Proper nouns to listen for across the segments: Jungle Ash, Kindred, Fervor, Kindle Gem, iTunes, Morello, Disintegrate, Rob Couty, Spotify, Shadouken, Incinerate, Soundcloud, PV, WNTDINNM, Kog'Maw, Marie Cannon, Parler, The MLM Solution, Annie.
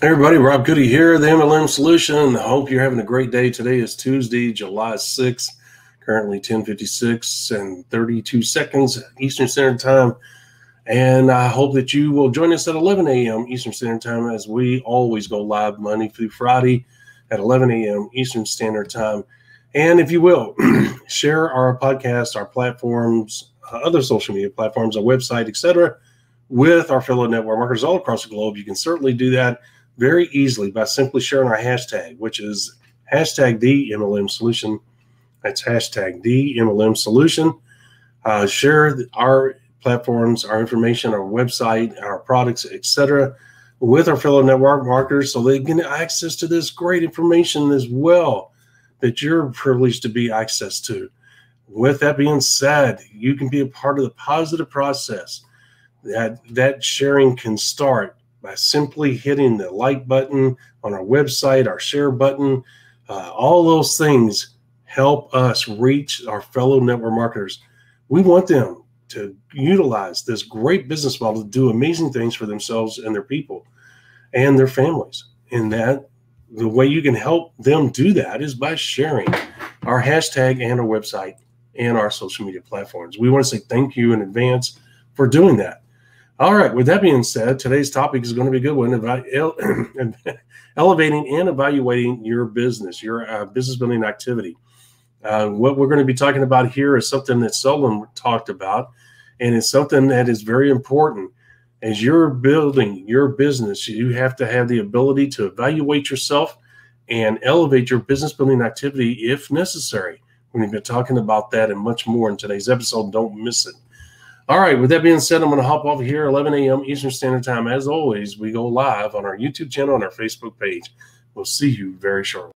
Hey everybody, Rob Couty here, The MLM Solution. I hope you're having a great day. Today is Tuesday, July 6th, currently 10:56 and 32 seconds Eastern Standard Time. And I hope that you will join us at 11 a.m. Eastern Standard Time as we always go live Monday through Friday at 11 a.m. Eastern Standard Time. And if you will, share our podcast, our platforms, other social media platforms, our website, etc., with our fellow network marketers all across the globe. You can certainly do that very easily by simply sharing our hashtag, which is hashtag the MLM Solution. That's hashtag the MLM Solution. Share our platforms, our information, our website, our products, etc., with our fellow network marketers so they can get access to this great information as well that you're privileged to be access to. With that being said, you can be a part of the positive process. That sharing can start by simply hitting the like button on our website, our share button. All those things help us reach our fellow network marketers. We want them to utilize this great business model to do amazing things for themselves and their people and their families. And that the way you can help them do that is by sharing our hashtag and our website and our social media platforms. We want to say thank you in advance for doing that. All right, with that being said, today's topic is going to be a good one about elevating and evaluating your business, business building activity. What we're going to be talking about here is something that seldom talked about, and it's something that is very important. As you're building your business, you have to have the ability to evaluate yourself and elevate your business building activity if necessary. We're going to be talking about that and much more in today's episode. Don't miss it. All right, with that being said, I'm going to hop off here, 11 a.m. Eastern Standard Time. As always, we go live on our YouTube channel and our Facebook page. We'll see you very shortly.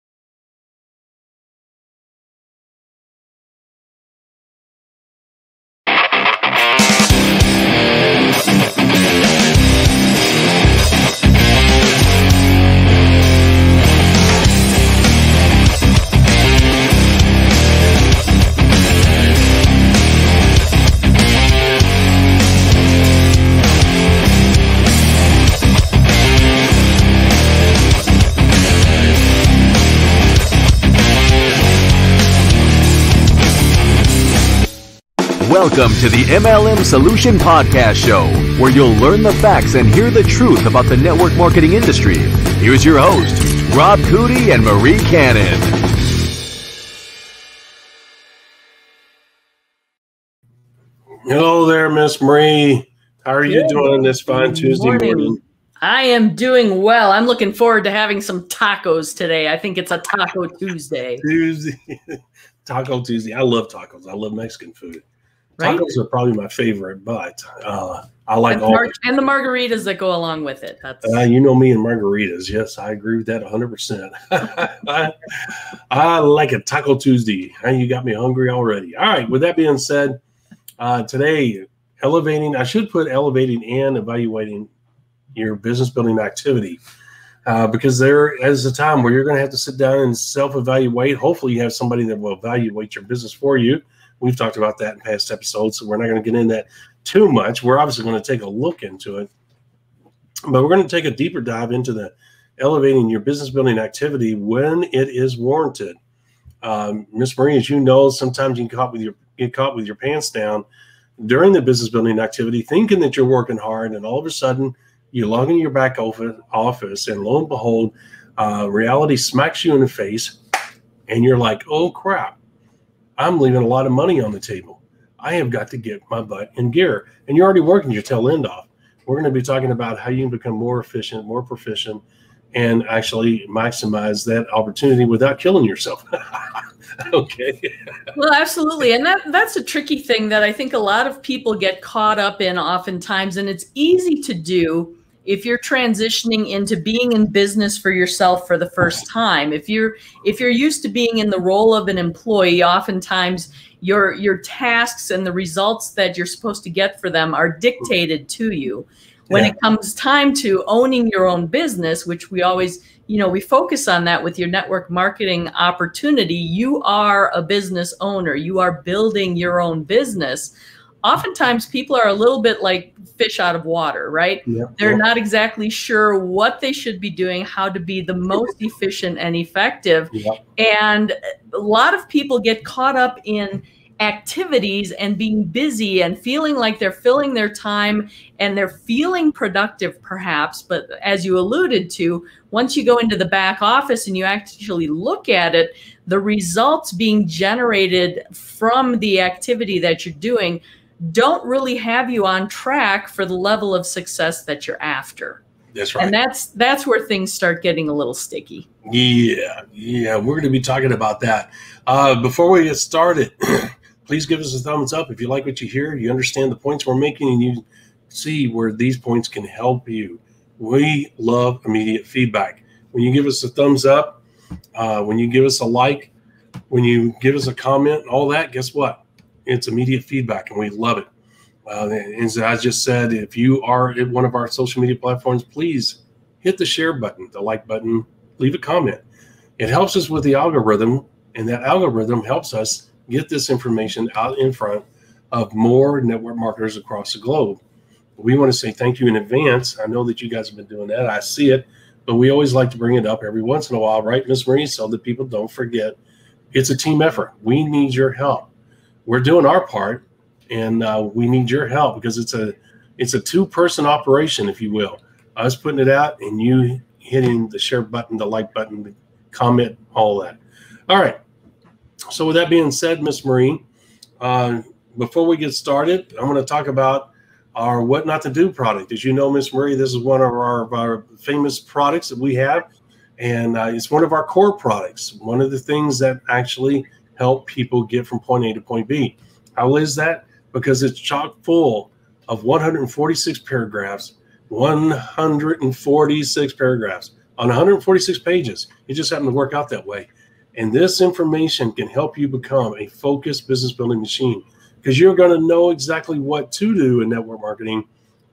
Welcome to the MLM Solution Podcast Show, where you'll learn the facts and hear the truth about the network marketing industry. Here's your host, Rob Couty and Marie Cannon. Hello there, Miss Marie. How are you doing this fine Tuesday morning? I am doing well. I'm looking forward to having some tacos today. I think it's a Taco Tuesday. Taco Tuesday. I love tacos. I love Mexican food. Right? Tacos are probably my favorite, but I like all and the margaritas that go along with it. That's you know me and margaritas. Yes, I agree with that 100%. I like a Taco Tuesday. You got me hungry already. All right. With that being said, today elevating. I should put elevating and evaluating your business building activity because there is a time where you're going to have to sit down and self-evaluate. Hopefully, you have somebody that will evaluate your business for you. We've talked about that in past episodes, so we're not going to get into that too much. We're obviously going to take a look into it, but we're going to take a deeper dive into the elevating your business building activity when it is warranted. Miss Marie, as you know, sometimes you can get caught with your pants down during the business building activity, thinking that you're working hard, and all of a sudden you log into your back office, and lo and behold, reality smacks you in the face, and you're like, "Oh crap! I'm leaving a lot of money on the table. I have got to get my butt in gear." And you're already working your tail end off. We're going to be talking about how you can become more efficient, more proficient, and actually maximize that opportunity without killing yourself. Okay. Well, absolutely. And that's a tricky thing that I think a lot of people get caught up in oftentimes. And it's easy to do if you're transitioning into being in business for yourself for the first time. If you're used to being in the role of an employee, oftentimes your tasks and the results that you're supposed to get for them are dictated to you. When it comes time to owning your own business, which we always, we focus on that with your network marketing opportunity, you are a business owner, you are building your own business. oftentimes people are a little bit like fish out of water, right? Yeah. They're not exactly sure what they should be doing, how to be the most efficient and effective. Yeah. And a lot of people get caught up in activities and being busy and feeling like they're filling their time and they're feeling productive perhaps. But as you alluded to, once you go into the back office and you actually look at it, the results being generated from the activity that you're doing don't really have you on track for the level of success that you're after. That's right. And that's where things start getting a little sticky. Yeah. Yeah. We're going to be talking about that. Before we get started, please give us a thumbs up if you like what you hear, you understand the points we're making, and you see where these points can help you. We love immediate feedback. When you give us a thumbs up, when you give us a like, when you give us a comment, and all that, guess what? It's immediate feedback, and we love it. As I just said, if you are at one of our social media platforms, please hit the share button, the like button, leave a comment. It helps us with the algorithm, and that algorithm helps us get this information out in front of more network marketers across the globe. We want to say thank you in advance. I know that you guys have been doing that. I see it, but we always like to bring it up every once in a while, right, Ms. Marie, so that people don't forget. It's a team effort. We need your help. We're doing our part, and we need your help because it's a two-person operation, if you will. Us putting it out and you hitting the share button, the like button, the comment, all that. All right. So with that being said, Ms. Marie, before we get started, I'm going to talk about our What Not to Do product. As you know, Ms. Marie, this is one of our famous products that we have, and it's one of our core products, one of the things that actually help people get from point A to point B. How is that? Because it's chock full of 146 paragraphs, 146 paragraphs on 146 pages. It just happened to work out that way. And this information can help you become a focused business building machine because you're going to know exactly what to do in network marketing.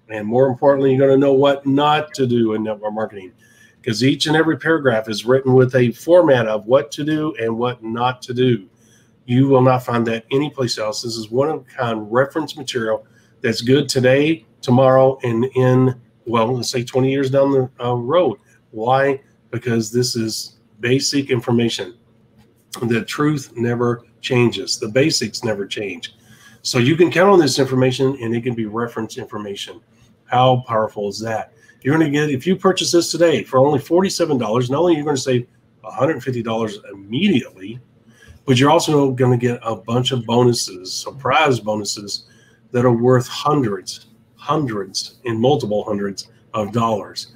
And more importantly, you're going to know what not to do in network marketing because each and every paragraph is written with a format of what to do and what not to do. You will not find that anyplace else. This is one of a kind reference material that's good today, tomorrow, and in, well, let's say 20 years down the road. Why? Because this is basic information. The truth never changes. The basics never change. So you can count on this information, and it can be reference information. How powerful is that? You're going to get, if you purchase this today for only $47, not only are you going to save $150 immediately, but you're also going to get a bunch of bonuses, surprise bonuses that are worth hundreds and multiple hundreds of dollars.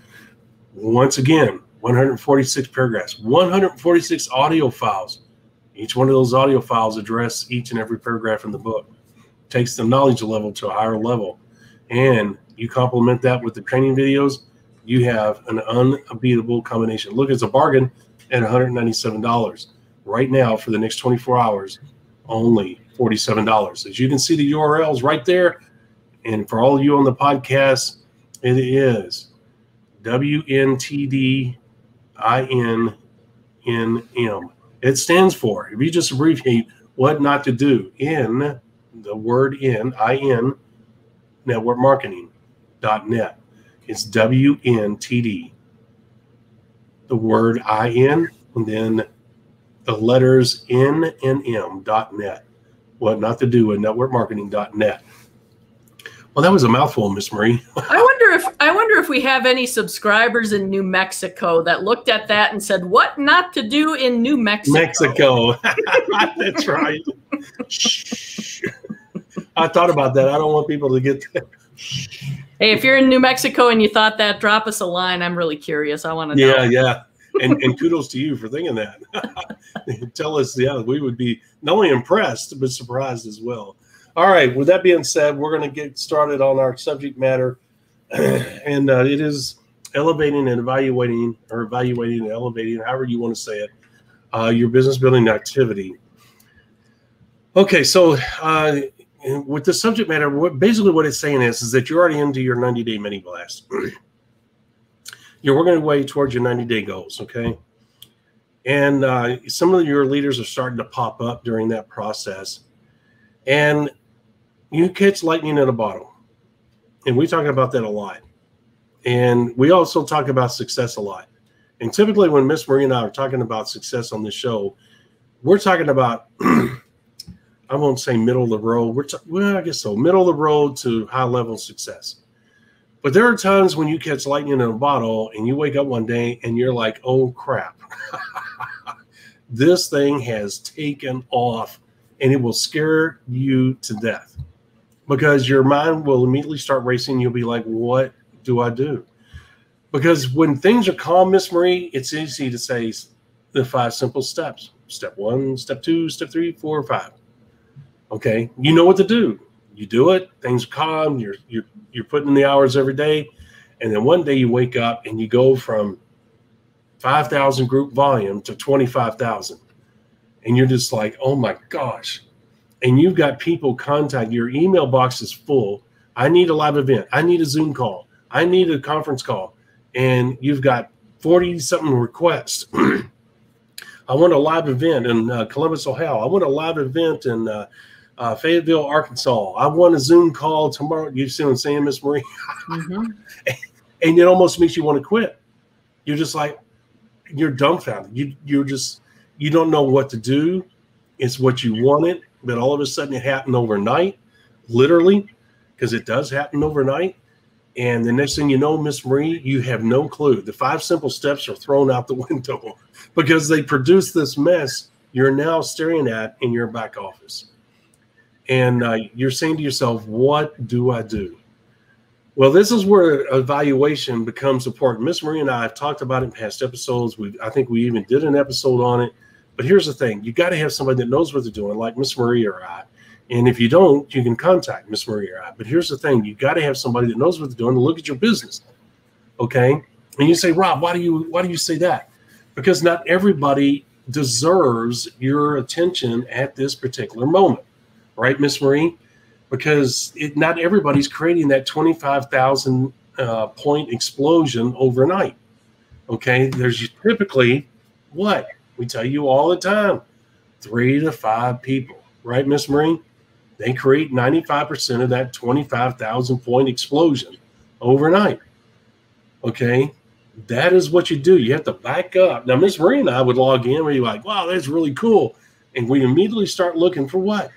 Once again, 146 paragraphs, 146 audio files. Each one of those audio files address each and every paragraph in the book. It takes the knowledge level to a higher level. And you complement that with the training videos, you have an unbeatable combination. Look, it's a bargain at $197. Right now, for the next 24 hours, only $47. As you can see, the URL's right there. And for all of you on the podcast, it is WNTDINNM. It stands for, if you just abbreviate what not to do in the word in networkmarketing.net. It's WNTD, the word in, and then the letters NNM.net. What not to do in networkmarketing.net. Well, that was a mouthful, Miss Marie. I wonder if we have any subscribers in New Mexico that looked at that and said, "What not to do in New Mexico?" That's right. I thought about that. I don't want people to get that. Hey, if you're in New Mexico and you thought that, drop us a line. I'm really curious. I want to know. Yeah. And kudos to you for thinking that. Tell us, yeah, we would be not only impressed, but surprised as well. All right. With that being said, we're going to get started on our subject matter. And it is elevating and evaluating, or evaluating and elevating, however you want to say it, your business building activity. Okay. So with the subject matter, basically what it's saying is that you're already into your 90-day mini blast. You're working your way towards your 90-day goals, okay? And some of your leaders are starting to pop up during that process. And you catch lightning in a bottle. And we talk about that a lot. And we also talk about success a lot. And typically when Miss Marie and I are talking about success on the show, we're talking about, I won't say middle of the road. Well, I guess so. Middle of the road to high level success. But there are times when you catch lightning in a bottle and you wake up one day and you're like, oh, crap. This thing has taken off, and it will scare you to death because your mind will immediately start racing. You'll be like, what do I do? Because when things are calm, Miss Marie, it's easy to say the 5 simple steps. Step 1, step 2, step 3, 4, 5. Okay, you know what to do. You do it. Things are calm. You're putting in the hours every day. And then one day you wake up and you go from 5,000 group volume to 25,000. And you're just like, oh my gosh. And you've got people contact, your email box is full. I need a live event. I need a Zoom call. I need a conference call. And you've got 40 something requests. I want a live event in Columbus, Ohio. I want a live event in Fayetteville, Arkansas. I want a Zoom call tomorrow. You see what I'm saying, Miss Marie? And it almost makes you want to quit. You're just like, you're dumbfounded. You're just, you don't know what to do. It's what you wanted, but all of a sudden it happened overnight, literally, because it does happen overnight. And the next thing you know, Miss Marie, you have no clue. The 5 simple steps are thrown out the window because they produce this mess you're now staring at in your back office. And you're saying to yourself, what do I do? Well, this is where evaluation becomes important. Miss Marie and I have talked about it in past episodes. I think we even did an episode on it. But here's the thing. You got to have somebody that knows what they're doing, like Miss Marie or I. And if you don't, you can contact Miss Marie or I. But here's the thing. You got to have somebody that knows what they're doing to look at your business. Okay? And you say, Rob, why do you say that? Because not everybody deserves your attention at this particular moment. Right, Miss Marie? Because not everybody's creating that 25,000 point explosion overnight. Okay? There's typically what? We tell you all the time, 3 to 5 people. Right, Miss Marie? They create 95% of that 25,000 point explosion overnight. Okay? That is what you do. You have to back up. Now, Miss Marie and I would log in where you're like, wow, that's really cool. And we immediately start looking for what?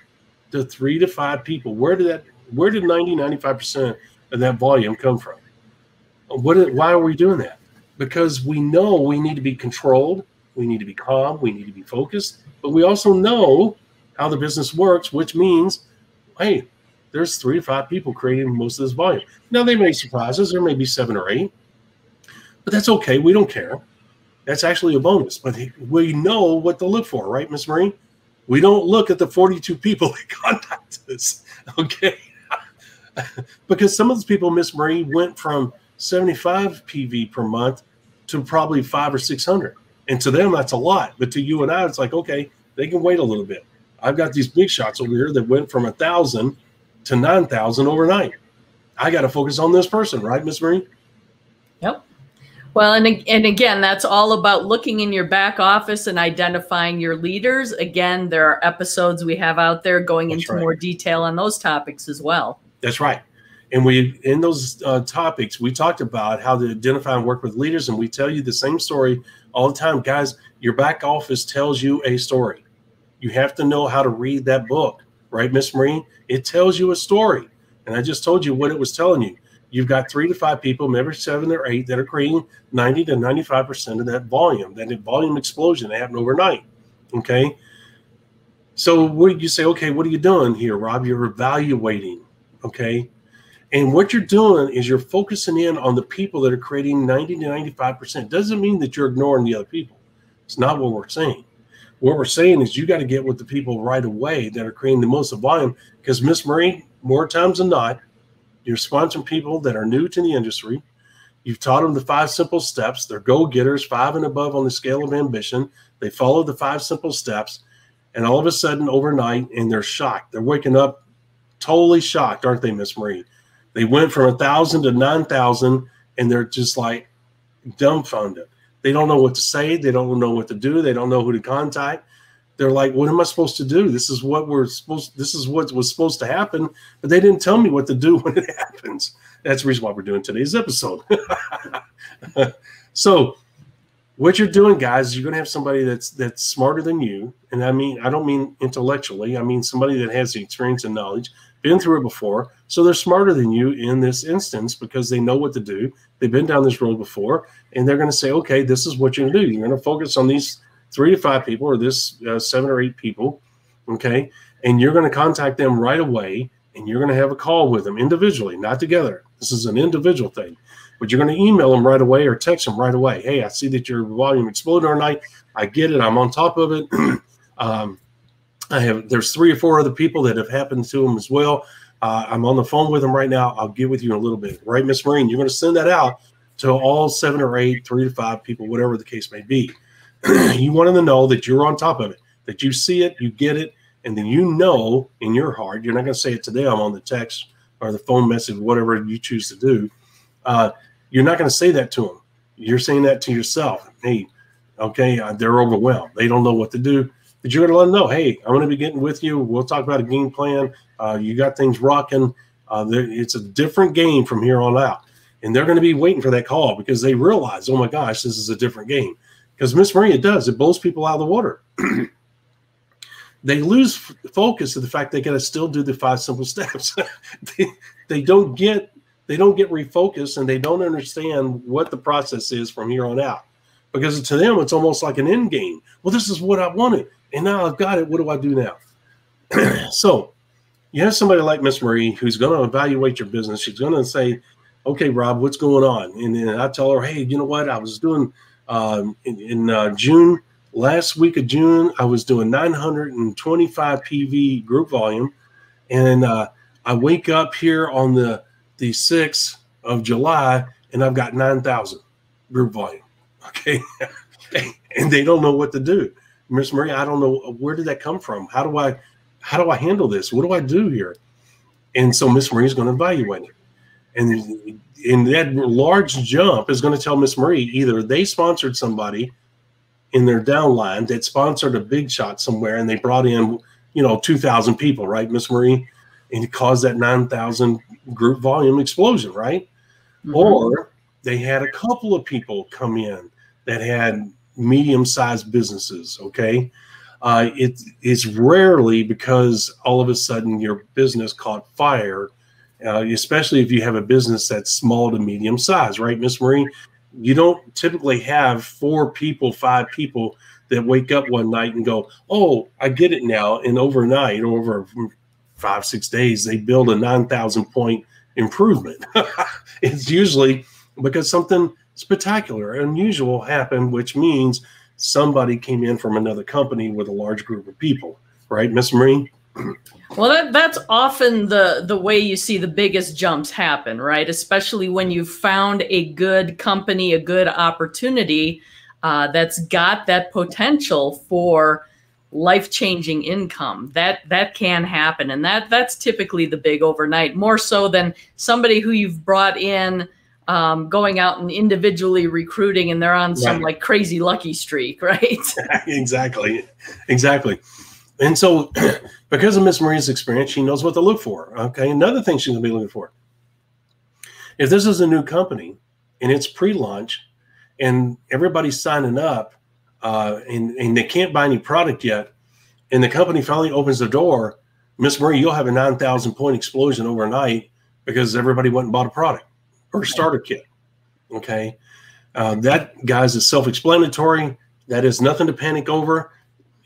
The 3 to 5 people. Where did 90-95% of that volume come from? Why are we doing that? Because we know we need to be controlled, we need to be calm, we need to be focused, but we also know how the business works, which means, hey, there's 3 to 5 people creating most of this volume. Now they may surprise us, there may be 7 or 8, but that's okay, we don't care. That's actually a bonus, but we know what to look for, right, Miss Marie? We don't look at the 42 people that contact us, okay? Because some of those people, Miss Marie, went from 75 PV per month to probably 500 or 600. And to them, that's a lot. But to you and I, it's like, okay, they can wait a little bit. I've got these big shots over here that went from 1,000 to 9,000 overnight. I got to focus on this person, right, Miss Marie? Yep. Well, and again, that's all about looking in your back office and identifying your leaders. Again, there are episodes we have out there going into more detail on those topics as well. That's right. And we, in those topics, we talked about how to identify and work with leaders. And we tell you the same story all the time. Guys, your back office tells you a story. You have to know how to read that book, right, Miss Marie? It tells you a story. And I just told you what it was telling you. You've got 3 to 5 people, maybe 7 or 8, that are creating 90-95% of that volume explosion that happened overnight, okay? So you say, okay, what are you doing here, Rob? You're evaluating, okay? And what you're doing is you're focusing in on the people that are creating 90-95%. Doesn't mean that you're ignoring the other people. It's not what we're saying. What we're saying is you got to get with the people right away that are creating the most of volume because, Miss Marie, more times than not, you're sponsoring people that are new to the industry. You've taught them the 5 simple steps. They're go-getters, 5 and above on the scale of ambition. They follow the 5 simple steps. And all of a sudden, overnight, and they're shocked. They're waking up totally shocked, aren't they, Miss Marie? They went from 1,000 to 9,000, and they're just like dumbfounded. They don't know what to say. They don't know what to do. They don't know who to contact. They're like, what am I supposed to do? This is what we're supposed, this is what was supposed to happen, but they didn't tell me what to do when it happens. That's the reason why we're doing today's episode. So what you're doing, guys, you're going to have somebody that's smarter than you. And I mean, I don't mean intellectually. I mean somebody that has the experience and knowledge, been through it before. So they're smarter than you in this instance because they know what to do. They've been down this road before, and they're going to say, okay, this is what you're going to do. You're going to focus on these 3 to 5 people or this 7 or 8 people, okay? And you're going to contact them right away, and you're going to have a call with them individually, not together. This is an individual thing. But you're going to email them right away or text them right away. Hey, I see that your volume exploded our night. I get it. I'm on top of it. There's 3 or 4 other people that have happened to them as well. I'm on the phone with them right now. I'll get with you in a little bit. Right, Miss Marine? You're going to send that out to all 7 or 8, 3 to 5 people, whatever the case may be. You want them to know that you're on top of it, that you see it, you get it, and then you know in your heart, you're not going to say it today, I'm on the text or the phone message, whatever you choose to do. You're not going to say that to them. You're saying that to yourself. Hey, okay, they're overwhelmed. They don't know what to do. But you're going to let them know, hey, I'm going to be getting with you. We'll talk about a game plan. You got things rocking. It's a different game from here on out. And they're going to be waiting for that call because they realize, oh, my gosh, this is a different game. Because Miss Marie, it does. It blows people out of the water. They lose focus of the fact they got to still do the 5 simple steps. They don't get refocused, and they don't understand what the process is from here on out. Because to them, it's almost like an end game. Well, this is what I wanted, and now I've got it. What do I do now? So you have somebody like Miss Marie who's going to evaluate your business. She's going to say, okay, Rob, what's going on? And then I tell her, hey, you know what? I was doing in June, last week of June, I was doing 925 PV group volume. And I wake up here on the 6th of July, and I've got 9,000 group volume. Okay. And they don't know what to do. Miss Marie, I don't know, where did that come from? How do I handle this? What do I do here? And so Miss Marie's going to evaluate it. And that large jump is going to tell Miss Marie either they sponsored somebody in their downline that sponsored a big shot somewhere, and they brought in, you know, 2,000 people, right, Miss Marie? And it caused that 9,000 group volume explosion, right? Mm-hmm. Or they had a couple of people come in that had medium-sized businesses, okay? It's rarely because all of a sudden your business caught fire, especially if you have a business that's small to medium-sized, right, Miss Marie? You don't typically have 4 people, 5 people that wake up one night and go, oh, I get it now, and overnight, over 5, 6 days, they build a 9,000-point improvement. It's usually because something spectacular, unusual happened, which means somebody came in from another company with a large group of people, right, Miss Marie? Well, that's often the way you see the biggest jumps happen, right? Especially when you've found a good company, a good opportunity that's got that potential for life-changing income. That can happen, and that's typically the big overnight, more so than somebody who you've brought in, going out and individually recruiting, and they're on some right, like crazy lucky streak, right? Exactly. And so because of Miss Marie's experience, she knows what to look for. Okay. Another thing she's going to be looking for. If this is a new company and it's pre-launch and everybody's signing up and they can't buy any product yet, and the company finally opens the door, Miss Marie, you'll have a 9,000-point explosion overnight because everybody went and bought a product or starter kit. Okay. That, guys, is self-explanatory. That is nothing to panic over.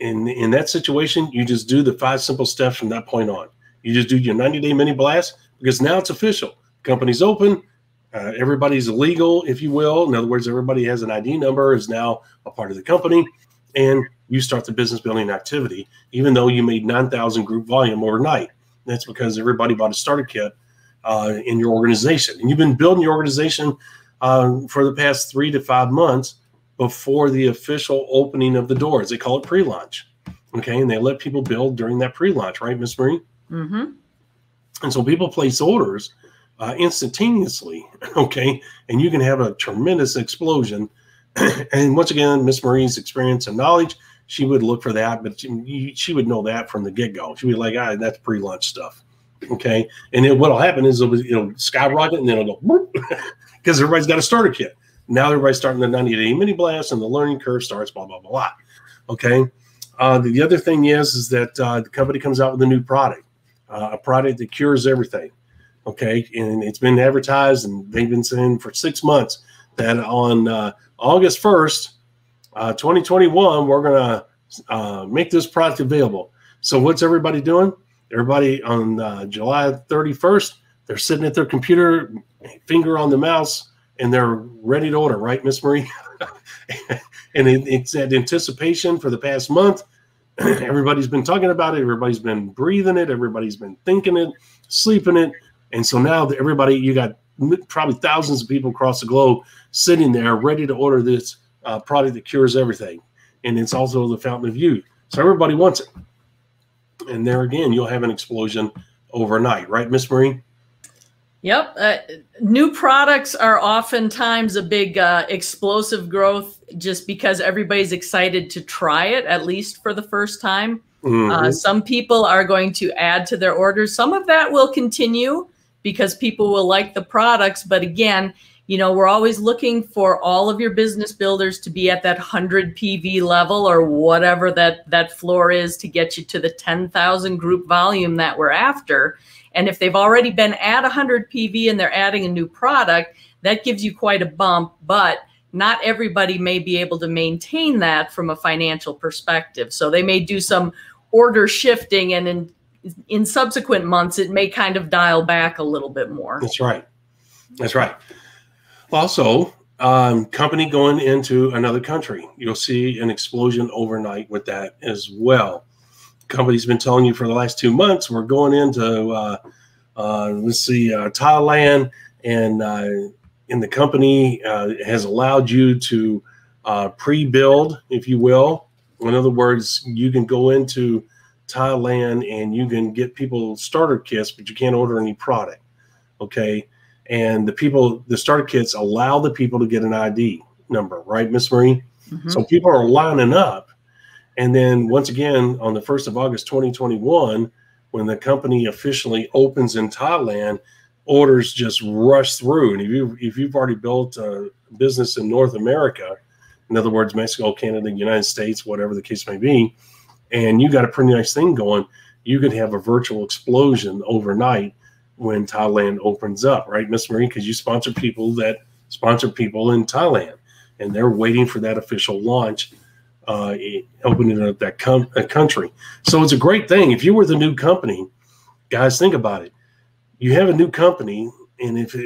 In that situation, you just do the 5 simple steps from that point on. You just do your 90-day mini blast because now it's official. Company's open. Everybody's legal, if you will. In other words, everybody has an ID number, is now a part of the company, and you start the business building activity, even though you made 9,000 group volume overnight. That's because everybody bought a starter kit in your organization. And you've been building your organization for the past 3 to 5 months before the official opening of the doors. They call it pre-launch, okay? And they let people build during that pre-launch, right, Miss Marie? Mm-hmm. And so people place orders instantaneously, okay? And you can have a tremendous explosion. And once again, Miss Marie's experience and knowledge, she would look for that, but she would know that from the get-go. She'd be like, ah, that's pre-lunch stuff, okay? And then what'll happen is it'll skyrocket, and then it'll go, because everybody's got a starter kit. Now everybody's starting the 90-day mini blast, and the learning curve starts, blah, blah, blah, okay? The other thing is that the company comes out with a new product, a product that cures everything, okay? And it's been advertised, and they've been saying for 6 months that on August 1st, 2021, we're going to make this product available. So what's everybody doing? Everybody on July 31st, they're sitting at their computer, finger on the mouse, and they're ready to order, right, Miss Marie? And it's that anticipation for the past month. Everybody's been talking about it. Everybody's been breathing it. Everybody's been thinking it, sleeping it. And so now that everybody, you got probably thousands of people across the globe sitting there ready to order this product that cures everything. And it's also the fountain of youth. So everybody wants it. And there again, you'll have an explosion overnight, right, Miss Marie? Yep. New products are oftentimes a big explosive growth just because everybody's excited to try it, at least for the first time. Mm-hmm. Some people are going to add to their orders. Some of that will continue because people will like the products. But again, you know, we're always looking for all of your business builders to be at that 100 PV level or whatever that floor is to get you to the 10,000 group volume that we're after. And if they've already been at 100 PV and they're adding a new product, that gives you quite a bump, but not everybody may be able to maintain that from a financial perspective. So they may do some order shifting, and in subsequent months, it may kind of dial back a little bit more. That's right. That's right. Also, company going into another country, you'll see an explosion overnight with that as well. Company's been telling you for the last 2 months, we're going into, let's see, Thailand, and the company has allowed you to pre-build, if you will. In other words, you can go into Thailand and you can get people starter kits, but you can't order any product, okay? And the starter kits allow the people to get an ID number, right, Miss Marie? Mm-hmm. So people are lining up. And then once again, on the 1st of August, 2021, when the company officially opens in Thailand, orders just rush through. And if you've already built a business in North America, in other words, Mexico, Canada, United States, whatever the case may be, and you got a pretty nice thing going, you could have a virtual explosion overnight when Thailand opens up, right, Miss Marie? Because you sponsor people that sponsor people in Thailand, and they're waiting for that official launch. Opening up that country. So it's a great thing. If you were the new company, guys, think about it. You have a new company, and if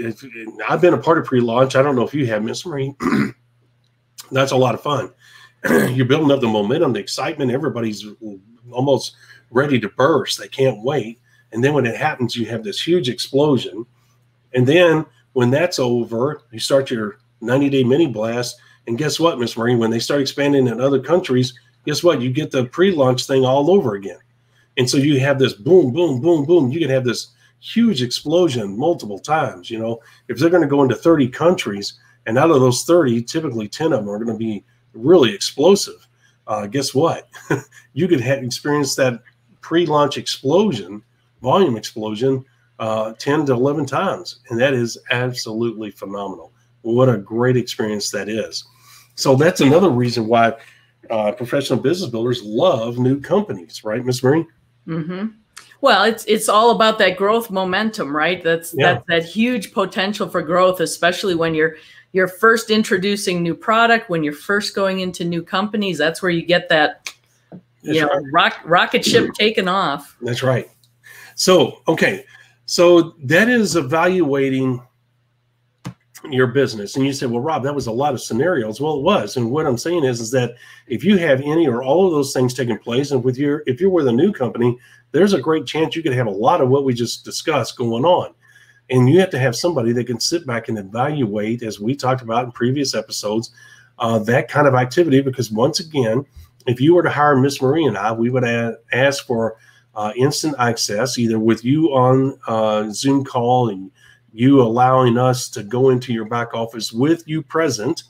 I've been a part of pre-launch, I don't know if you have, Miss Marie. That's a lot of fun. You're building up the momentum, the excitement. Everybody's almost ready to burst. They can't wait. And then when it happens, you have this huge explosion. And then when that's over, you start your 90-day mini blast. And guess what, Miss Marie? When they start expanding in other countries, guess what? You get the pre-launch thing all over again. And so you have this boom, boom, boom, boom. You can have this huge explosion multiple times. You know, if they're going to go into 30 countries, and out of those 30, typically 10 of them are going to be really explosive. Guess what? You could have experienced that pre-launch explosion, volume explosion, 10 to 11 times. And that is absolutely phenomenal. What a great experience that is. So that's another reason why professional business builders love new companies, right, Miss Marie? Mm-hmm. Well, it's all about that growth momentum, right? That's that huge potential for growth, especially when you're first introducing new product, when you're first going into new companies. That's where you get that rocket ship taken off. That's right. So okay, so that is evaluating your business. And you say, well, Rob, that was a lot of scenarios. Well, it was. And what I'm saying is that if you have any or all of those things taking place, and if you're with a new company, there's a great chance you could have a lot of what we just discussed going on. And you have to have somebody that can sit back and evaluate, as we talked about in previous episodes, that kind of activity. Because once again, if you were to hire Miss Marie and I, we would ask for instant access, either with you on Zoom call and you allowing us to go into your back office with you present,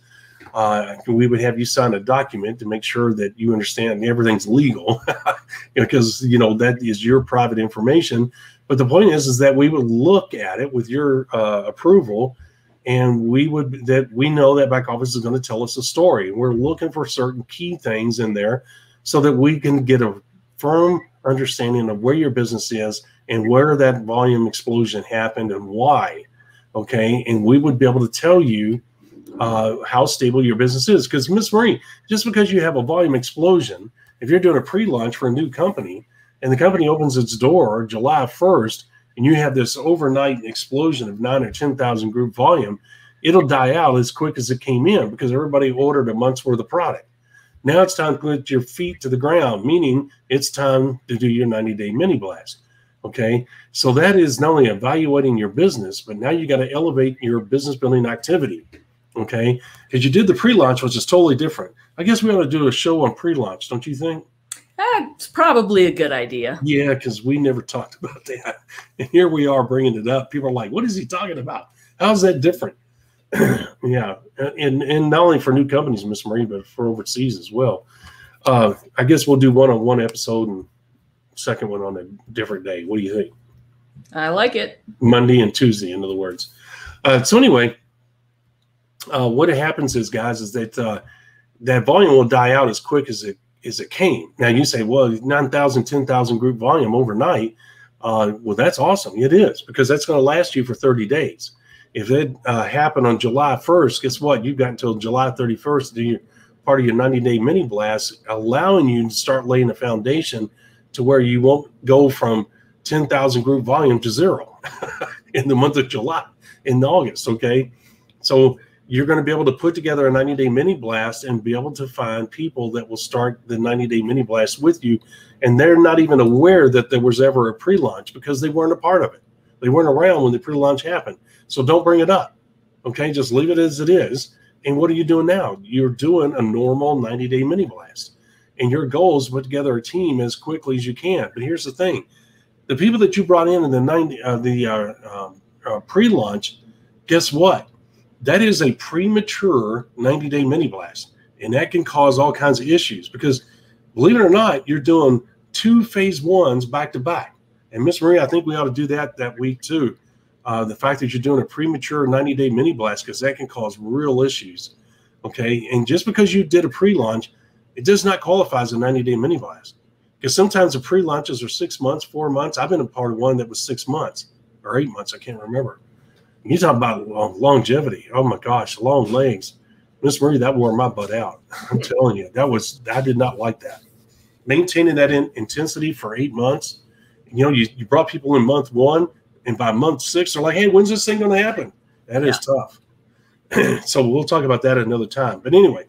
we would have you sign a document to make sure that you understand everything's legal, because that is your private information. But the point is that we would look at it with your approval, and we know that back office is going to tell us a story. We're looking for certain key things in there so that we can get a firm understanding of where your business is and where that volume explosion happened and why. Okay, and we would be able to tell you how stable your business is. Because Miss Marie, just because you have a volume explosion, if you're doing a pre-launch for a new company and the company opens its door July 1st and you have this overnight explosion of 9 or 10,000 group volume, it'll die out as quick as it came in because everybody ordered a month's worth of product. Now it's time to put your feet to the ground, meaning it's time to do your 90-day mini blast. Okay, so that is not only evaluating your business, but now you got to elevate your business building activity. Okay, because you did the pre-launch, which is totally different. I guess we ought to do a show on pre-launch, don't you think? That's probably a good idea. Yeah, because we never talked about that. And here we are bringing it up. People are like, what is he talking about? How's that different? Yeah, and not only for new companies, Miss Marie, but for overseas as well. I guess we'll do one-on-one episode and second one on a different day. What do you think? I like it. Monday and Tuesday, in other words. So anyway, what happens is, guys, is that that volume will die out as quick as it came. Now you say, well, 9,000, 10,000 group volume overnight. Well, that's awesome. It is, because that's going to last you for 30 days. If it happened on July 1st, guess what? You've got until July 31st to do your, part of your 90-day mini blast, allowing you to start laying a foundation to where you won't go from 10,000 group volume to zero in the month of July, in August, okay? So you're going to be able to put together a 90-day mini blast and be able to find people that will start the 90-day mini blast with you, and they're not even aware that there was ever a pre-launch because they weren't a part of it. They weren't around when the pre-launch happened. So don't bring it up, okay? Just leave it as it is. And what are you doing now? You're doing a normal 90-day mini blast. And your goal is to put together a team as quickly as you can. But here's the thing. The people that you brought in the pre-launch, guess what? That is a premature 90-day mini blast. And that can cause all kinds of issues because, believe it or not, you're doing two phase ones back to back. And Miss Marie, I think we ought to do that week too. The fact that you're doing a premature 90-day mini blast, because that can cause real issues. Okay. And just because you did a pre-launch, it does not qualify as a 90-day mini blast, because sometimes the pre-launches are 6 months, 4 months. I've been a part of one that was 6 months or 8 months. I can't remember. And you talk about longevity. Oh, my gosh, long legs. Miss Marie, that wore my butt out. I'm telling you, I did not like that. Maintaining that intensity for 8 months. You brought people in month one, and by month six, they're like, hey, when's this thing going to happen? That is tough. So we'll talk about that another time. But anyway,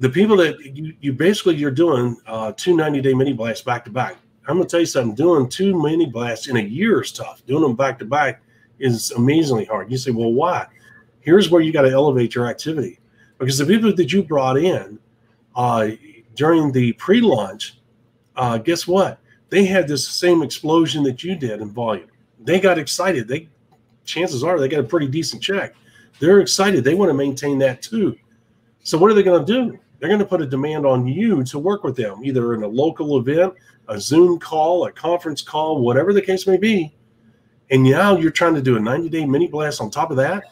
the people that you're doing two 90-day mini blasts back to back. I'm going to tell you something. Doing two mini blasts in a year is tough. Doing them back to back is amazingly hard. You say, well, why? Here's where you got to elevate your activity, because the people that you brought in during the pre-launch, guess what? They had this same explosion that you did in volume. They got excited. Chances are they got a pretty decent check. They're excited. They want to maintain that too. So what are they going to do? They're going to put a demand on you to work with them, either in a local event, a Zoom call, a conference call, whatever the case may be. And now you're trying to do a 90-day mini blast on top of that.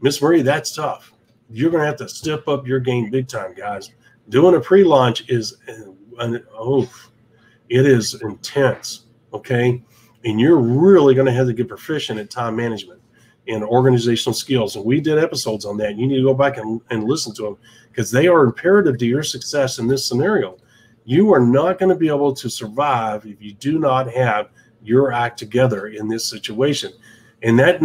Miss Marie, that's tough. You're going to have to step up your game big time, guys. Doing a pre-launch is, it is intense, okay? And you're really going to have to get proficient at time management and organizational skills. And we did episodes on that. You need to go back and listen to them, because they are imperative to your success in this scenario. You are not going to be able to survive if you do not have your act together in this situation. And that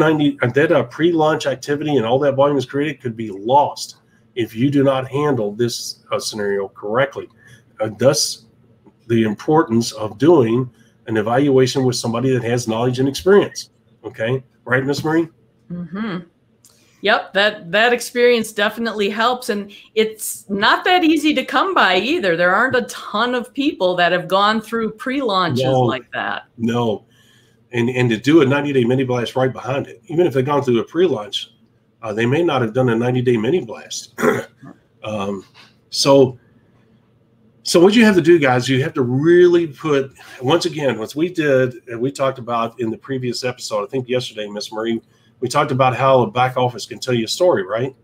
pre-launch activity and all that volume is created could be lost if you do not handle this scenario correctly. Thus, the importance of doing an evaluation with somebody that has knowledge and experience. Okay, right, Miss Marie? Mm-hmm. Yep, that experience definitely helps. And it's not that easy to come by either. There aren't a ton of people that have gone through pre-launches like that. No, and to do a 90-day mini blast right behind it, even if they've gone through a pre-launch, They may not have done a 90-day mini blast. So what you have to do, guys, you have to really put, once again, what we did, and we talked about in the previous episode, I think yesterday, Miss Marie, we talked about how a back office can tell you a story, right?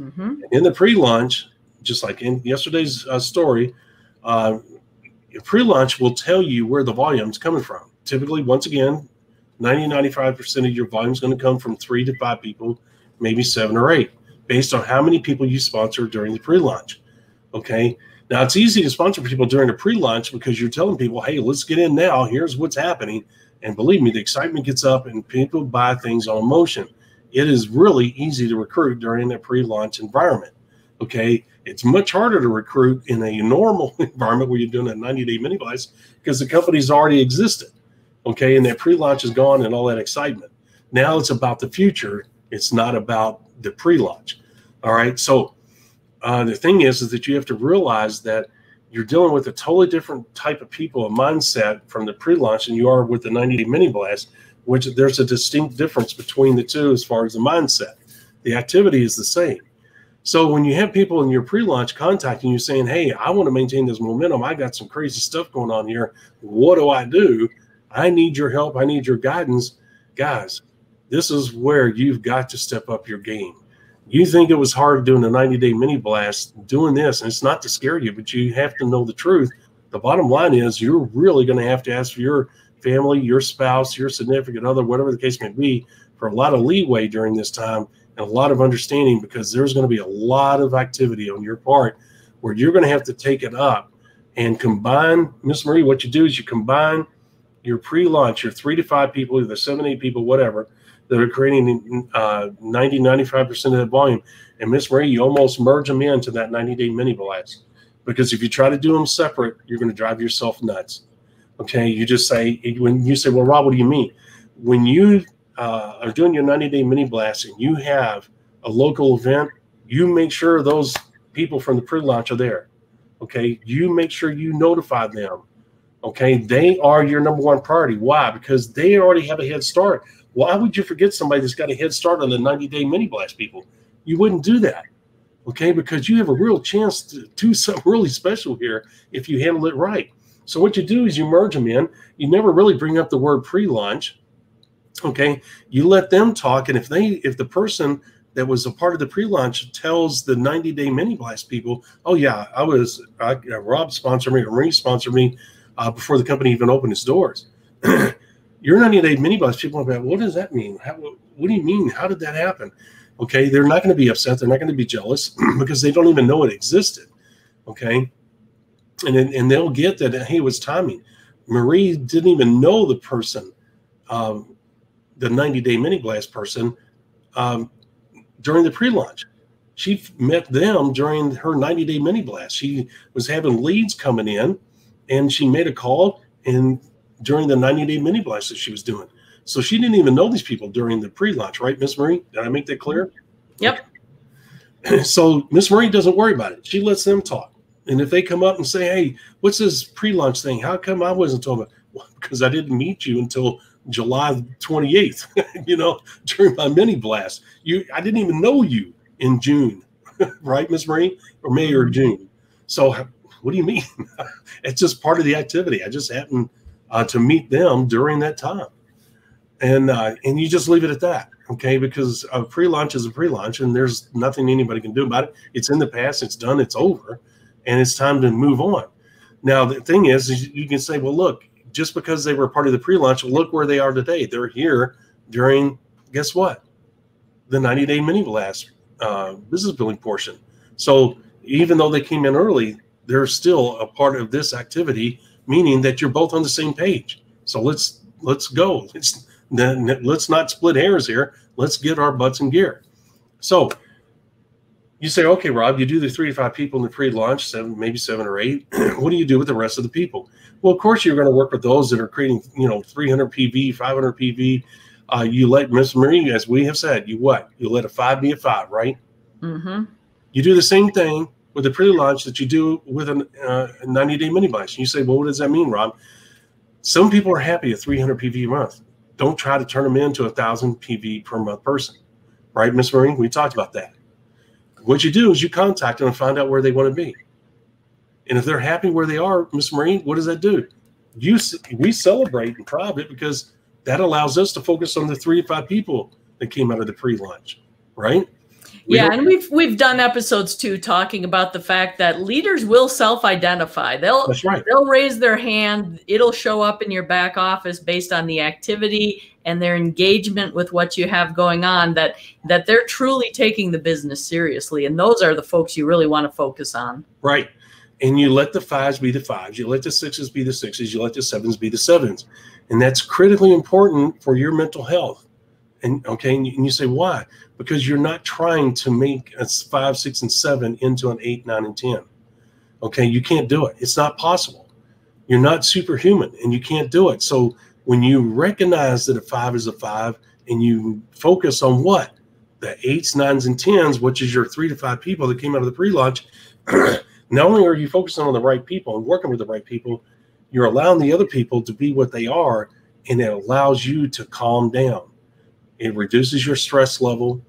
Mm-hmm. In the pre-launch, just like in yesterday's story, pre-launch will tell you where the volume is coming from. Typically, once again, 90-95% of your volume is going to come from 3 to 5 people, maybe 7 or 8, based on how many people you sponsor during the pre-launch. Okay. Now, it's easy to sponsor people during the pre-launch because you're telling people, hey, let's get in now. Here's what's happening. And believe me, the excitement gets up and people buy things on emotion. It is really easy to recruit during a pre-launch environment. Okay. It's much harder to recruit in a normal environment where you're doing a 90-day mini blast because the company's already existed. Okay. And that pre-launch is gone and all that excitement. Now it's about the future. It's not about the pre-launch. All right. So the thing is that you have to realize that you're dealing with a totally different type of people, a mindset from the pre-launch than you are with the 90-day mini blast, which there's a distinct difference between the two as far as the mindset. The activity is the same. So when you have people in your pre-launch contacting you saying, hey, I want to maintain this momentum. I got some crazy stuff going on here. What do? I need your help. I need your guidance. Guys, this is where you've got to step up your game. You think it was hard doing a 90-day mini blast, doing this, and it's not to scare you, but you have to know the truth. The bottom line is you're really going to have to ask for your family, your spouse, your significant other, whatever the case may be, for a lot of leeway during this time. And a lot of understanding, because there's going to be a lot of activity on your part where you're going to have to take it up and combine. Miss Marie, what you do is you combine your pre-launch, your 3 to 5 people, either 7, 8 people, whatever, that are creating 90-95% of that volume. And Miss Marie, you almost merge them into that 90-day mini blast, because if you try to do them separate, you're going to drive yourself nuts. Okay, you just say, when you say, well, Rob, what do you mean? When you are doing your 90-day mini blast and you have a local event, you make sure those people from the pre-launch are there. Okay. You make sure you notify them. Okay. They are your #1 priority. Why? Because they already have a head start. Why would you forget somebody that's got a head start on the 90-day mini blast people? You wouldn't do that. Okay. Because you have a real chance to do something really special here if you handle it right. So what you do is you merge them in. You never really bring up the word pre-launch. Okay, you let them talk, and if the person that was a part of the pre-launch tells the 90-day mini blast people, oh yeah, Rob sponsored me, or Marie sponsored me before the company even opened its doors. Your 90-day mini blast people are like, what does that mean? What do you mean? How did that happen? Okay, they're not going to be upset. They're not going to be jealous because they don't even know it existed. Okay, and they'll get that. Hey, it was timing. Marie didn't even know the person. The 90-day mini blast person during the pre-launch. She met them during her 90-day mini blast. She was having leads coming in, and she made a call and during the 90-day mini blast that she was doing. So she didn't even know these people during the pre-launch, right, Miss Marie? Did I make that clear? Yep. Okay. So Miss Marie doesn't worry about it. She lets them talk. And if they come up and say, hey, what's this pre-launch thing? How come I wasn't told about it? Well, because I didn't meet you until July 28th, you know, during my mini blast. I didn't even know you in June, right, Miss Marie? Or May or June. So what do you mean? It's just part of the activity. I just happened to meet them during that time. And you just leave it at that, okay? Because a pre-launch is a pre-launch, and there's nothing anybody can do about it. It's in the past. It's done. It's over. And it's time to move on. Now, the thing is you can say, well, look, just because they were part of the pre-launch, look where they are today. They're here during, guess what? The 90-day mini blast business building portion. So even though they came in early, they're still a part of this activity, meaning that you're both on the same page. So let's go. Let's not split hairs here. Let's get our butts in gear. So you say, okay, Rob, you do the 3 to 5 people in the pre-launch, 7, maybe 7 or 8. What do you do with the rest of the people? Well, of course, you're going to work with those that are creating, you know, 300 PV, 500 PV. You let Miss Marie, as we have said, you let a 5 be a 5, right? Mm-hmm. You do the same thing with the pre-launch that you do with a 90-day mini blast. You say, well, what does that mean, Rob? Some people are happy at 300 PV a month. Don't try to turn them into a 1,000 PV per month person. right, Miss Marie? We talked about that. What you do is you contact them and find out where they want to be. And if they're happy where they are, Miss Marie, what does that do? We celebrate in private because that allows us to focus on the 3 to 5 people that came out of the pre-launch, right? Yeah, and we've done episodes too talking about the fact that leaders will self-identify. That's right. They'll raise their hand. It'll show up in your back office based on the activity and their engagement with what you have going on, that they're truly taking the business seriously. And those are the folks you really want to focus on. Right. And you let the 5s be the 5s. You let the 6s be the 6s. You let the 7s be the 7s. And that's critically important for your mental health. And okay, and you say, why? Because you're not trying to make a 5, 6, and 7 into an 8, 9, and 10. Okay, you can't do it. It's not possible. You're not superhuman and you can't do it. So when you recognize that a 5 is a 5 and you focus on what? The 8s, 9s, and 10s, which is your 3 to 5 people that came out of the pre-launch, not only are you focusing on the right people and working with the right people, you're allowing the other people to be what they are, and it allows you to calm down. It reduces your stress level.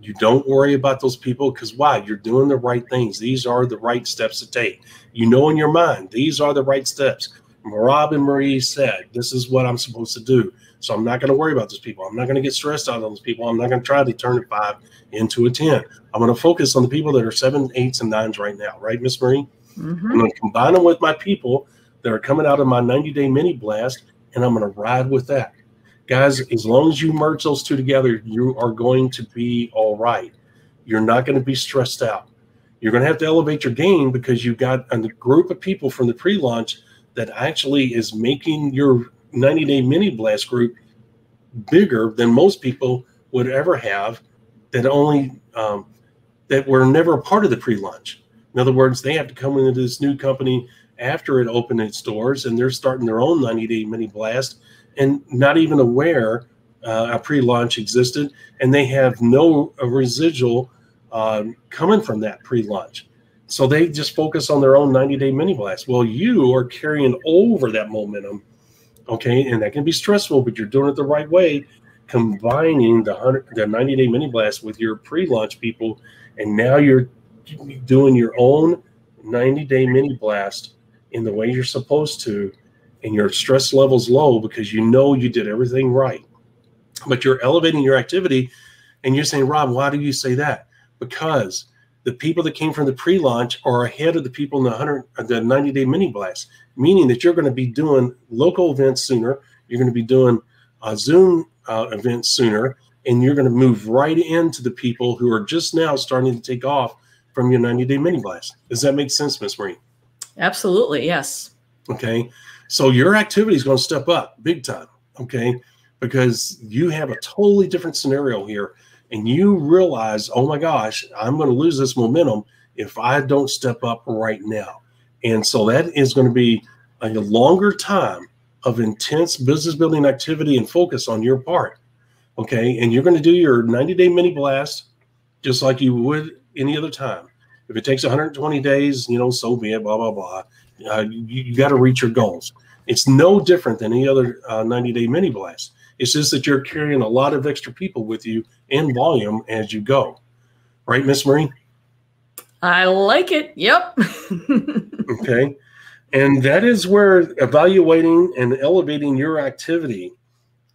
You don't worry about those people because why? You're doing the right things. These are the right steps to take. You know in your mind, these are the right steps. Rob and Marie said, this is what I'm supposed to do. So I'm not going to worry about those people. I'm not going to get stressed out on those people. I'm not going to try to turn a 5 into a 10. I'm going to focus on the people that are 7s, 8s, and 9s right now. Right, Miss Marie? Mm-hmm. I'm going to combine them with my people that are coming out of my 90-day mini blast, and I'm going to ride with that. Guys, as long as you merge those two together, you are going to be all right. You're not going to be stressed out. You're going to have to elevate your game because you've got a group of people from the pre-launch that actually is making your 90-day mini blast group bigger than most people would ever have, that only that were never a part of the pre-launch. In other words, they have to come into this new company after it opened its doors, and they're starting their own 90-day mini blast and not even aware a pre-launch existed, and they have no residual coming from that pre-launch. So they just focus on their own 90-day mini blast. Well, you are carrying over that momentum, okay? And that can be stressful, but you're doing it the right way, combining the 90-day mini blast with your pre-launch people, and now you're doing your own 90-day mini blast in the way you're supposed to, and your stress level's low because you know you did everything right. But you're elevating your activity, and you're saying, Rob, why do you say that? Because the people that came from the pre-launch are ahead of the people in the 90-day mini blast, meaning that you're going to be doing local events sooner, you're going to be doing Zoom events sooner, and you're going to move right into the people who are just now starting to take off from your 90-day mini blast. Does that make sense, Miss Marie? Absolutely, yes. Okay. So your activity is going to step up big time, okay, because you have a totally different scenario here, and you realize, oh, my gosh, I'm going to lose this momentum if I don't step up right now. And so that is going to be a longer time of intense business building activity and focus on your part, okay, and you're going to do your 90-day mini blast just like you would any other time. If it takes 120 days, you know, so be it, blah, blah, blah. You got to reach your goals. It's no different than any other 90-day mini blast. It's just that you're carrying a lot of extra people with you in volume as you go. Right, Miss Marie? I like it. Yep. Okay. And that is where evaluating and elevating your activity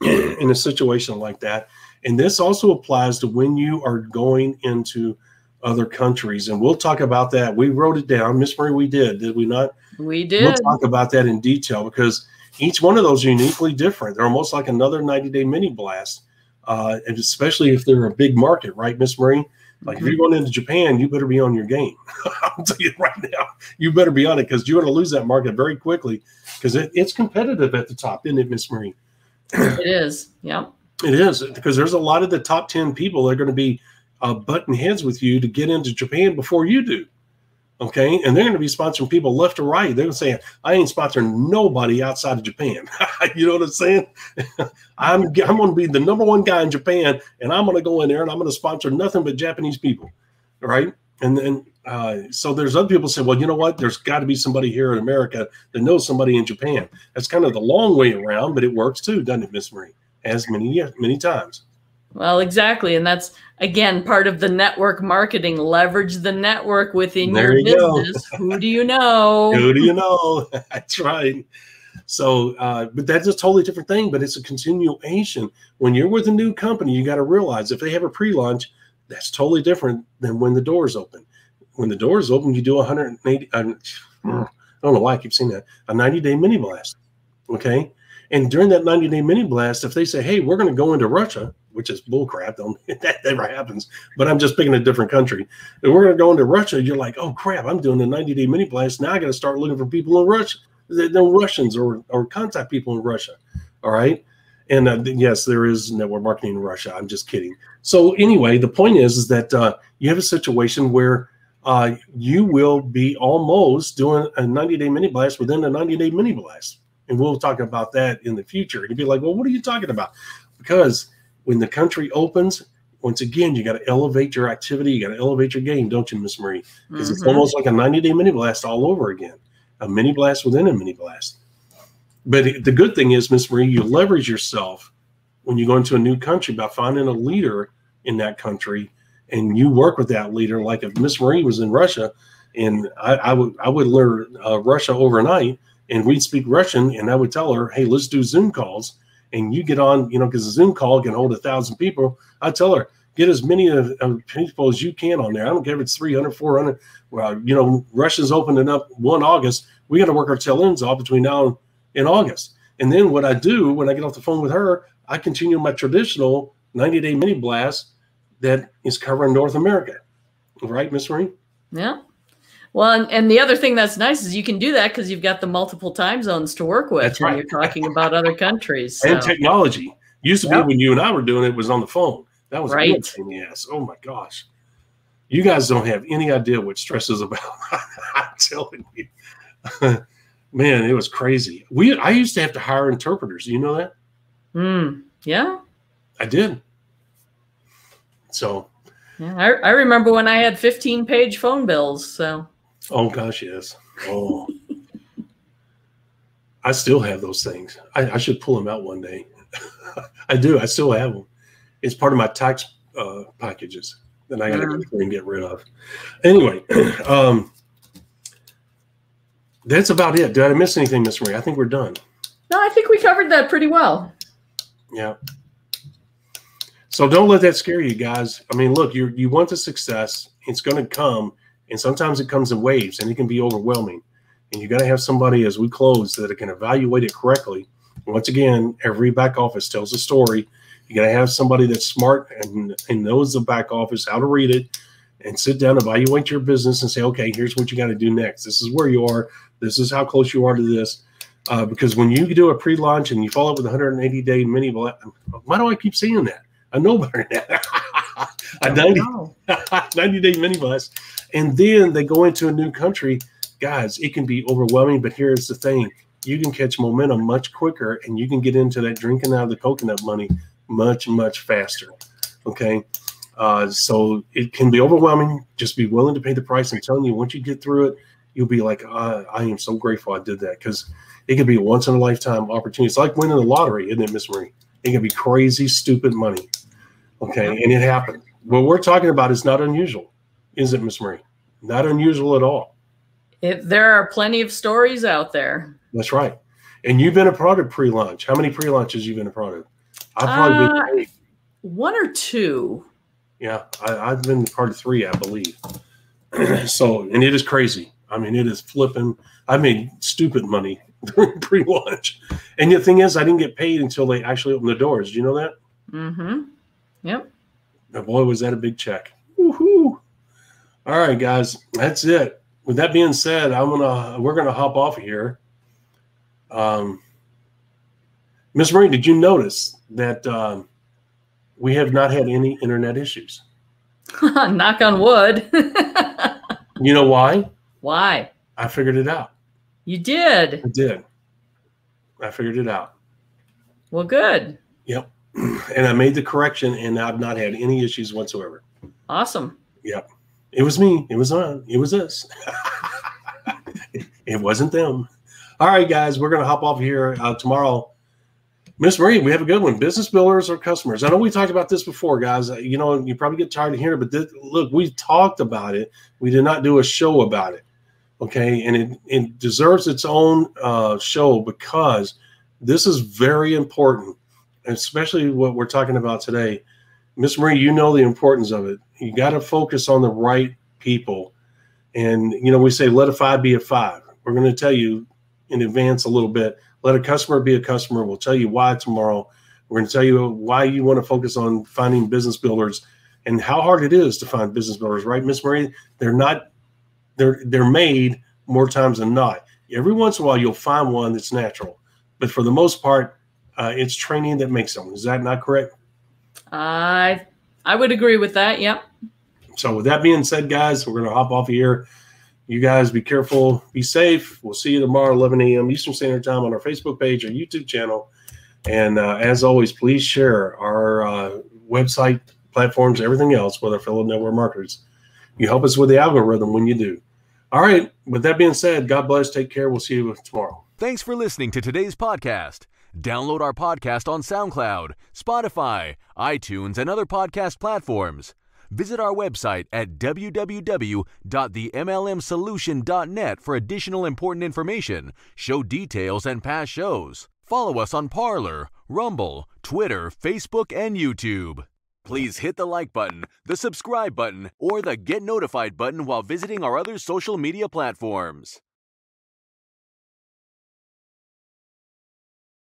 in a situation like that. And this also applies to when you are going into other countries, and we'll talk about that. We wrote it down, Miss Marie. We did we not? We did. We'll talk about that in detail because each one of those are uniquely different. They're almost like another 90-day mini blast, and especially if they're a big market, right, Miss Marie? Like mm-hmm. If you're going into Japan, you better be on your game. I'll tell you right now, you better be on it because you're going to lose that market very quickly because it's competitive at the top, isn't it, Miss Marie? It is. Yeah. It is because there's a lot of the top 10 people that are going to be button heads with you to get into Japan before you do, okay? And they're going to be sponsoring people left to right. They're going to say, I ain't sponsoring nobody outside of Japan. You know what I'm saying? I'm going to be the #1 guy in Japan, and I'm going to go in there, and I'm going to sponsor nothing but Japanese people, right? And then so there's other people say, well, you know what? There's got to be somebody here in America that knows somebody in Japan. That's kind of the long way around, but it works too, doesn't it, Miss Marie? As many times. Well, exactly. And that's, again, part of the network marketing. Leverage the network within your business. Who do you know? Who do you know? That's right. So, but that's a totally different thing, but it's a continuation. When you're with a new company, you got to realize if they have a pre-launch, that's totally different than when the doors open. When the doors open, you do 180, I don't know why I keep saying that, a 90-day mini blast, okay? And during that 90-day mini blast, if they say, hey, we're going to go into Russia, which is bullcrap, that never happens, but I'm just picking a different country. If we're going to go into Russia, you're like, oh, crap, I'm doing the 90-day mini blast. Now I got to start looking for people in Russia, no Russians, or contact people in Russia, all right? And yes, there is network marketing in Russia. I'm just kidding. So anyway, the point is that you have a situation where you will be almost doing a 90-day mini blast within a 90-day mini blast. And we'll talk about that in the future. You'd be like, well, what are you talking about? Because when the country opens, once again, you got to elevate your activity. You got to elevate your game, don't you, Miss Marie? Because it's almost like a 90-day mini blast all over again, a mini blast within a mini blast. But the good thing is, Miss Marie, you leverage yourself when you go into a new country by finding a leader in that country, and you work with that leader. Like if Miss Marie was in Russia, and I would learn Russia overnight, and we'd speak Russian, and I would tell her, hey, let's do Zoom calls. And you get on, you know, because a Zoom call can hold 1,000 people. I tell her, get as many people as you can on there. I don't care if it's 300, 400. Well, you know, Russia's opening up 1 August. We got to work our tail ends off between now and in August. And then what I do when I get off the phone with her, I continue my traditional 90-day mini blast that is covering North America. Right, Miss Marie? Yeah. Well, and the other thing that's nice is you can do that because you've got the multiple time zones to work with. That's right. When you're talking about other countries. So. And technology. Used to be when you and I were doing it, it was on the phone. That was right. A good thing, yes. Oh, my gosh. You guys don't have any idea what stress is about. I'm telling you. Man, it was crazy. I used to have to hire interpreters. You know that? Yeah. I did. So. Yeah, I remember when I had 15-page phone bills. So. Oh, gosh, yes. Oh. I still have those things. I should pull them out one day. I do. I still have them. It's part of my tax packages that I got to go through and get rid of. Anyway. That's about it. Did I miss anything, Miss Marie? I think we're done. No, I think we covered that pretty well. Yeah. So don't let that scare you guys. I mean, look, you want the success. It's going to come, and sometimes it comes in waves, and it can be overwhelming. And you got to have somebody, as we close, that can evaluate it correctly. Once again, every back office tells a story. You got to have somebody that's smart and knows the back office, how to read it, and sit down, evaluate your business, and say, okay, here's what you got to do next. This is where you are. This is how close you are to this. Because when you do a pre-launch and you follow up with a 180-day mini, why do I keep saying that? I know better than that. A 90-day mini blast. And then they go into a new country. Guys, it can be overwhelming, but here's the thing. You can catch momentum much quicker, and you can get into that drinking out of the coconut money much, much faster. Okay? So it can be overwhelming. Just be willing to pay the price. I'm telling you, once you get through it, you'll be like, I am so grateful I did that, because it could be a once-in-a-lifetime opportunity. It's like winning the lottery, isn't it, Miss Marie? It can be crazy, stupid money, okay? And it happened. What we're talking about is not unusual, is it, Miss Marie? Not unusual at all. There are plenty of stories out there. That's right. And you've been a part of pre-launch. How many pre-launches you've been a part of? I've probably been 1 or 2. Yeah, I've been part of 3, I believe. So, and it is crazy. I mean, it is flipping. I made stupid money during pre-launch. And the thing is, I didn't get paid until they actually opened the doors. Do you know that? Yep. Oh, boy, was that a big check. Woohoo. All right, guys, that's it. With that being said, we're gonna hop off of here. Miss Marie, did you notice that we have not had any internet issues? Knock on wood. You know why? Why? I figured it out. You did? I did. I figured it out. Well, good. Yep. And I made the correction, and I've not had any issues whatsoever. Awesome. Yep. It was me. It was on. It was us. It wasn't them. All right, guys. We're going to hop off here tomorrow. Miss Marie, we have a good one. Business builders or customers? I know we talked about this before, guys. You know, you probably get tired of hearing it, but this, look, we talked about it. We did not do a show about it, okay? And it deserves its own show because this is very important, especially what we're talking about today. Miss Marie, you know the importance of it. You got to focus on the right people. And, you know, we say, let a five be a five. We're going to tell you in advance a little bit. Let a customer be a customer. We'll tell you why tomorrow. We're going to tell you why you want to focus on finding business builders and how hard it is to find business builders, right, Miss Marie? They're made more times than not. Every once in a while, you'll find one that's natural, but for the most part, it's training that makes them. Is that not correct? I would agree with that. Yep. So with that being said, guys, we're going to hop off here. You guys be careful, be safe. We'll see you tomorrow, 11 a.m. Eastern Standard Time on our Facebook page, our YouTube channel. And as always, please share our website, platforms, everything else with our fellow network marketers. You help us with the algorithm when you do. All right. With that being said, God bless. Take care. We'll see you tomorrow. Thanks for listening to today's podcast. Download our podcast on SoundCloud, Spotify, iTunes, and other podcast platforms. Visit our website at www.themlmsolution.net for additional important information, show details, and past shows. Follow us on Parler, Rumble, Twitter, Facebook, and YouTube. Please hit the like button, the subscribe button, or the get notified button while visiting our other social media platforms.